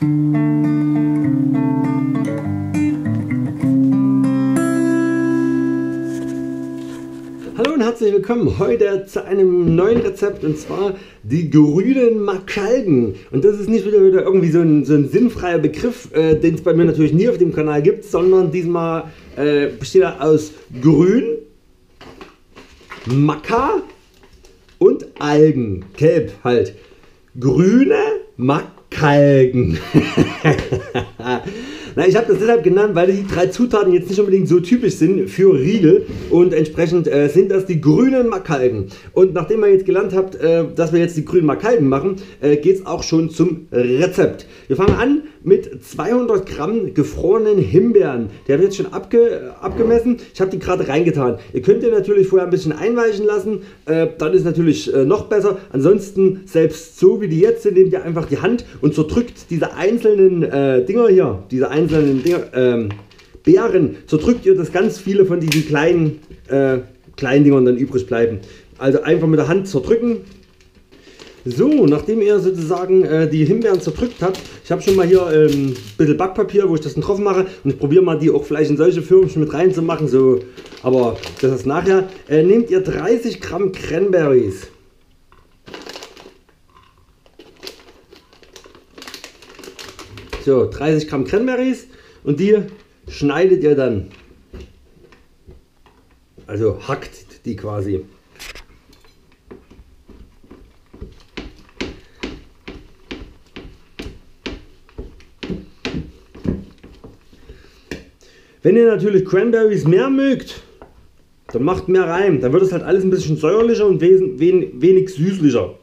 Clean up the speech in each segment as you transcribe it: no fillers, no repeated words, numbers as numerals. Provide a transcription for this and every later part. Hallo und herzlich willkommen heute zu einem neuen Rezept, und zwar die grünen Macalgen. Und das ist nicht wieder irgendwie so ein sinnfreier Begriff, den es bei mir natürlich nie auf dem Kanal gibt, sondern diesmal besteht er aus Grün, Maca und Algen, Kelp halt. Grüne Macalgen. Na, ich habe das deshalb genannt, weil die drei Zutaten jetzt nicht unbedingt so typisch sind für Riegel, und entsprechend sind das die grünen Macalgen. Und nachdem ihr jetzt gelernt habt, dass wir jetzt die grünen Macalgen machen, geht es auch schon zum Rezept. Wir fangen an mit 200 Gramm gefrorenen Himbeeren. Die habe ich jetzt schon abgemessen. Ich habe die gerade reingetan. Ihr könnt die natürlich vorher ein bisschen einweichen lassen, dann ist natürlich noch besser. Ansonsten selbst so wie die jetzt sind, nehmt ihr einfach die Hand und zerdrückt diese einzelnen Dinger hier, diese einzelnen Dinger, Beeren, zerdrückt ihr, dass ganz viele von diesen kleinen Dingern dann übrig bleiben. Also einfach mit der Hand zerdrücken. So, nachdem ihr sozusagen die Himbeeren zerdrückt habt, ich habe schon mal hier ein bisschen Backpapier, wo ich das dann drauf mache, und ich probiere mal die auch vielleicht in solche Förmchen mit reinzumachen, so, aber das ist nachher. Nehmt ihr 30 Gramm Cranberries. So, 30 Gramm Cranberries, und die schneidet ihr dann, also hackt die quasi. Wenn ihr natürlich Cranberries mehr mögt, dann macht mehr rein, dann wird es halt alles ein bisschen säuerlicher und wenig süßlicher.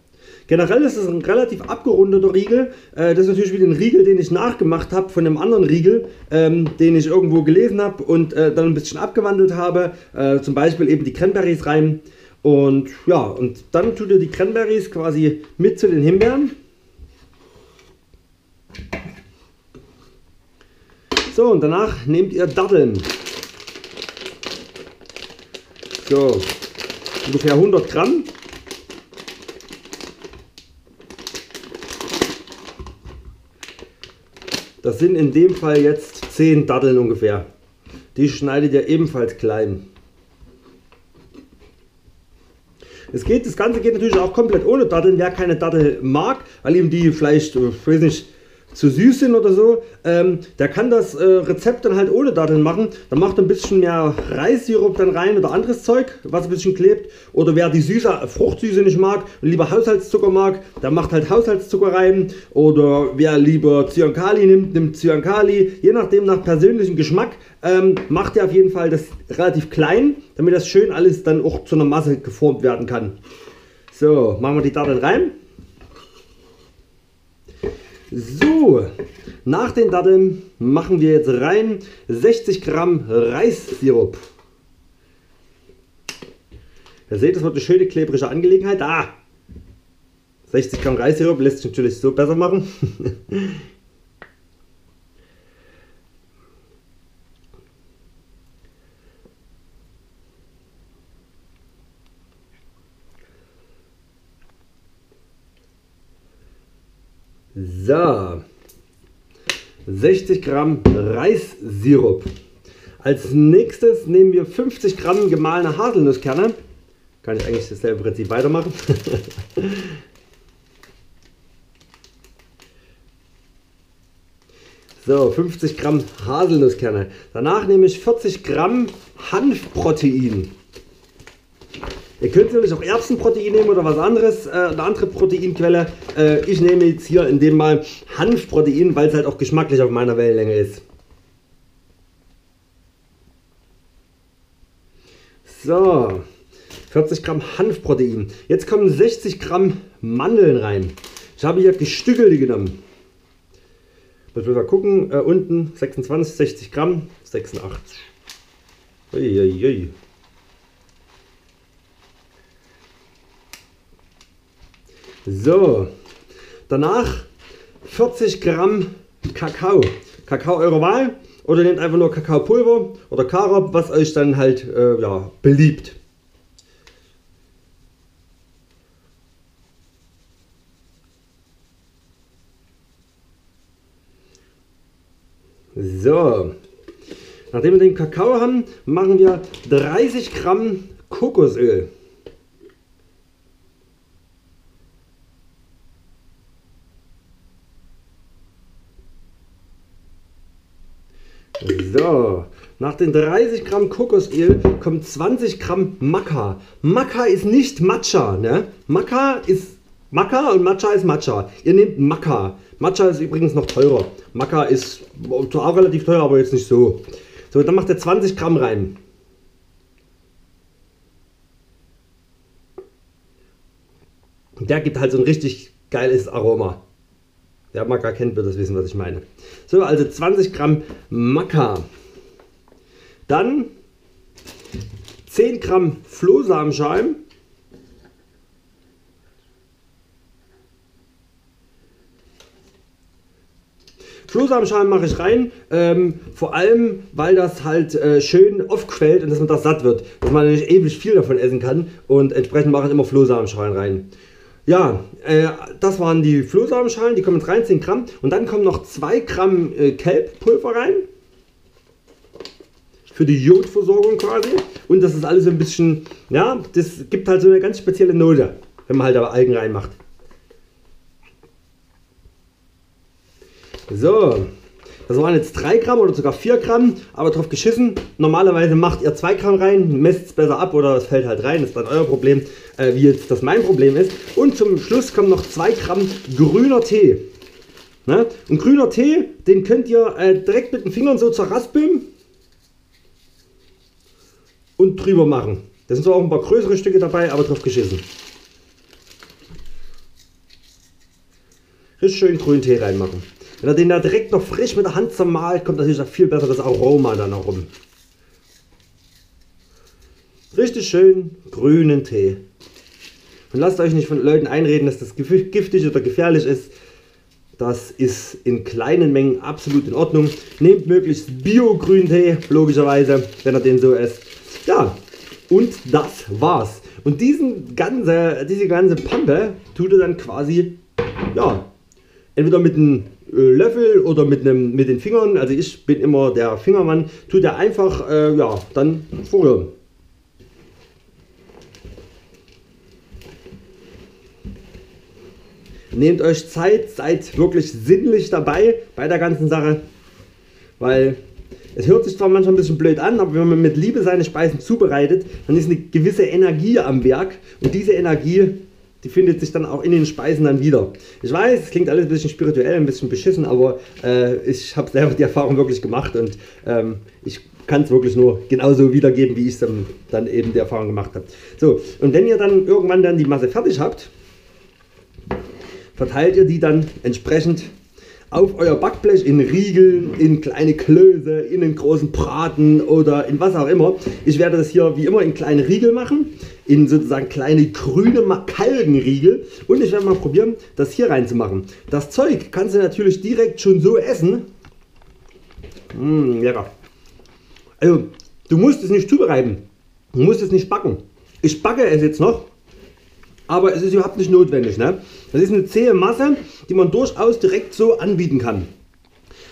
Generell ist es ein relativ abgerundeter Riegel. Das ist natürlich wie den Riegel, den ich nachgemacht habe von einem anderen Riegel, den ich irgendwo gelesen habe und dann ein bisschen abgewandelt habe. Zum Beispiel eben die Cranberries rein, und ja, und dann tut ihr die Cranberries quasi mit zu den Himbeeren. So, und danach nehmt ihr Datteln. So, ungefähr 100 Gramm. Das sind in dem Fall jetzt 10 Datteln ungefähr. Die schneidet ihr ebenfalls klein. Das Ganze geht natürlich auch komplett ohne Datteln, wer keine Dattel mag, weil ihm die vielleicht, ich weiß nicht, zu süß sind oder so, der kann das Rezept dann halt ohne Datteln machen. Dann macht ein bisschen mehr Reissirup dann rein oder anderes Zeug, was ein bisschen klebt. Oder wer die süße Fruchtsüße nicht mag und lieber Haushaltszucker mag, der macht halt Haushaltszucker rein. Oder wer lieber Zyankali nimmt, nimmt Zyankali. Je nachdem, nach persönlichem Geschmack, macht er auf jeden Fall das relativ klein, damit das schön alles dann auch zu einer Masse geformt werden kann. So, machen wir die Datteln rein. So, nach den Datteln machen wir jetzt rein 60 Gramm Reissirup. Ihr seht, das wird eine schöne klebrige Angelegenheit. Ah, 60 Gramm Reissirup lässt sich natürlich so besser machen. So, 60 Gramm Reissirup. Als nächstes nehmen wir 50 Gramm gemahlene Haselnusskerne. Kann ich eigentlich dasselbe Prinzip weitermachen. So, 50 Gramm Haselnusskerne. Danach nehme ich 40 Gramm Hanfprotein. Ihr könnt natürlich auch Erbsenprotein nehmen oder was anderes, eine andere Proteinquelle. Ich nehme jetzt hier in dem Mal Hanfprotein, weil es halt auch geschmacklich auf meiner Wellenlänge ist. So, 40 Gramm Hanfprotein. Jetzt kommen 60 Gramm Mandeln rein. Ich habe hier gestückelte genommen. Müssen wir mal gucken, unten 26, 60 Gramm, 86. Uiuiui. So, danach 40 Gramm Kakao. Kakao eurer Wahl, oder nehmt einfach nur Kakaopulver oder Karob, was euch dann halt ja, beliebt. So, nachdem wir den Kakao haben, machen wir 30 Gramm Kokosöl. So, nach den 30 Gramm Kokosöl kommt 20 Gramm Maca. Maca ist nicht Matcha, ne? Maca ist Maca und Matcha ist Matcha. Ihr nehmt Maca. Matcha ist übrigens noch teurer. Maca ist auch relativ teuer, aber jetzt nicht so. So, dann macht ihr 20 Gramm rein. Und der gibt halt so ein richtig geiles Aroma. Wer Maca kennt, wird das wissen, was ich meine. So, also 20 Gramm Maca. Dann 10 Gramm Flohsamenschalen. Flohsamenschalen mache ich rein, vor allem weil das halt schön aufquellt und dass man das satt wird. Dass man nicht ewig viel davon essen kann und entsprechend mache ich immer Flohsamenschalen rein. Ja, das waren die Flohsamenschalen, die kommen jetzt rein, 10 Gramm und dann kommen noch 2 Gramm Kelppulver rein. Für die Jodversorgung quasi und das ist alles so ein bisschen, ja, das gibt halt so eine ganz spezielle Note, wenn man halt da Algen reinmacht. So, das waren jetzt 3 Gramm oder sogar 4 Gramm, aber drauf geschissen. Normalerweise macht ihr 2 Gramm rein, messt es besser ab oder es fällt halt rein, das ist dann euer Problem, wie jetzt das mein Problem ist. Und zum Schluss kommen noch 2 Gramm grüner Tee. Ne? Und grüner Tee, den könnt ihr direkt mit den Fingern so zerraspeln und drüber machen. Da sind zwar auch ein paar größere Stücke dabei, aber drauf geschissen. Richtig schön grünen Tee reinmachen. Wenn ihr den da direkt noch frisch mit der Hand zermahlt, kommt natürlich ein viel besseres Aroma dann noch rum. Richtig schön grünen Tee. Und lasst euch nicht von Leuten einreden, dass das giftig oder gefährlich ist. Das ist in kleinen Mengen absolut in Ordnung. Nehmt möglichst Bio-Grüntee, logischerweise, wenn ihr den so esst. Ja, und das war's. Und diese ganze Pampe tut ihr dann quasi, ja, entweder mit einem Löffel oder mit den Fingern, also ich bin immer der Fingermann, tut er einfach, ja, dann vorrühren. Nehmt euch Zeit, seid wirklich sinnlich dabei bei der ganzen Sache, weil es hört sich zwar manchmal ein bisschen blöd an, aber wenn man mit Liebe seine Speisen zubereitet, dann ist eine gewisse Energie am Werk und diese Energie, die findet sich dann auch in den Speisen dann wieder. Ich weiß, es klingt alles ein bisschen spirituell, ein bisschen beschissen, aber ich habe selber die Erfahrung wirklich gemacht und ich kann es wirklich nur genauso wiedergeben, wie ich dann eben die Erfahrung gemacht habe. So, und wenn ihr dann irgendwann dann die Masse fertig habt, verteilt ihr die dann entsprechend auf euer Backblech in Riegeln, in kleine Klöße, in einen großen Braten oder in was auch immer. Ich werde das hier wie immer in kleine Riegel machen, in sozusagen kleine grüne Macalgenriegel und ich werde mal probieren, das hier reinzumachen. Das Zeug kannst du natürlich direkt schon so essen. Lecker. Also du musst es nicht zubereiten, du musst es nicht backen. Ich backe es jetzt noch. Aber es ist überhaupt nicht notwendig, ne? Das ist eine zähe Masse, die man durchaus direkt so anbieten kann.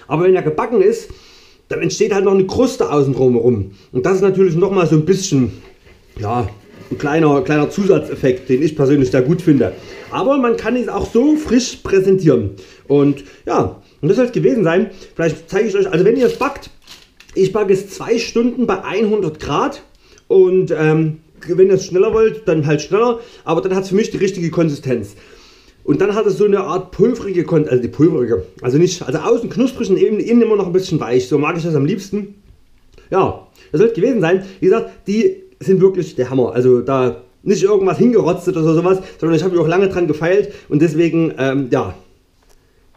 Aber wenn er gebacken ist, dann entsteht halt noch eine Kruste außen drumherum. Und das ist natürlich nochmal so ein bisschen, ja, ein kleiner Zusatzeffekt, den ich persönlich sehr gut finde. Aber man kann es auch so frisch präsentieren. Und ja, und das soll es gewesen sein. Vielleicht zeige ich euch, also wenn ihr es backt, ich backe es 2 Stunden bei 100 Grad und wenn ihr es schneller wollt, dann halt schneller, aber dann hat es für mich die richtige Konsistenz. Und dann hat es so eine Art pulverige Konsistenz, also die pulverige, also nicht, also außen knusprig und innen immer noch ein bisschen weich, so mag ich das am liebsten. Ja, das sollte gewesen sein. Wie gesagt, die sind wirklich der Hammer, also da nicht irgendwas hingerotzt oder sowas, sondern ich habe mich auch lange dran gefeilt und deswegen, ja,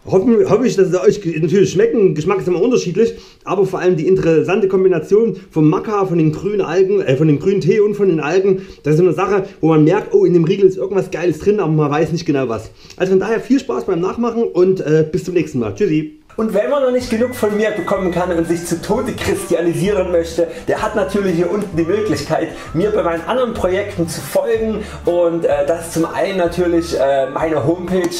hoffe ich, dass es euch natürlich schmecken. Geschmack ist immer unterschiedlich, aber vor allem die interessante Kombination vom Maca, von den grünen Algen, von dem grünen Tee und von den Algen, das ist so eine Sache, wo man merkt, oh, in dem Riegel ist irgendwas Geiles drin, aber man weiß nicht genau was. Also von daher viel Spaß beim Nachmachen und bis zum nächsten Mal. Tschüssi! Und wenn man noch nicht genug von mir bekommen kann und sich zu Tode christianisieren möchte, der hat natürlich hier unten die Möglichkeit, mir bei meinen anderen Projekten zu folgen, und das ist zum einen natürlich meine Homepage,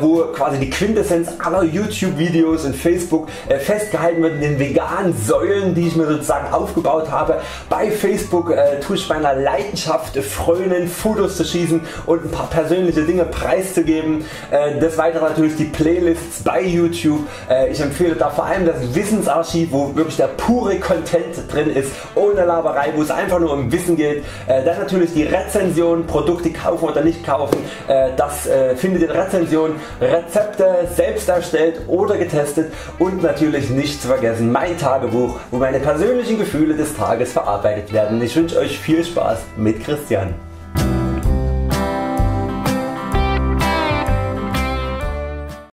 wo quasi die Quintessenz aller YouTube Videos und Facebook festgehalten wird in den veganen Säulen, die ich mir sozusagen aufgebaut habe. Bei Facebook tue ich meiner Leidenschaft frönen, Fotos zu schießen und ein paar persönliche Dinge preiszugeben. Des Weiteren natürlich die Playlists bei YouTube. Ich empfehle da vor allem das Wissensarchiv, wo wirklich der pure Content drin ist, ohne Laberei, wo es einfach nur um Wissen geht. Dann natürlich die Rezensionen, Produkte kaufen oder nicht kaufen. Das findet in Rezensionen, Rezepte selbst erstellt oder getestet, und natürlich nicht zu vergessen mein Tagebuch, wo meine persönlichen Gefühle des Tages verarbeitet werden. Ich wünsche euch viel Spaß mit Christian.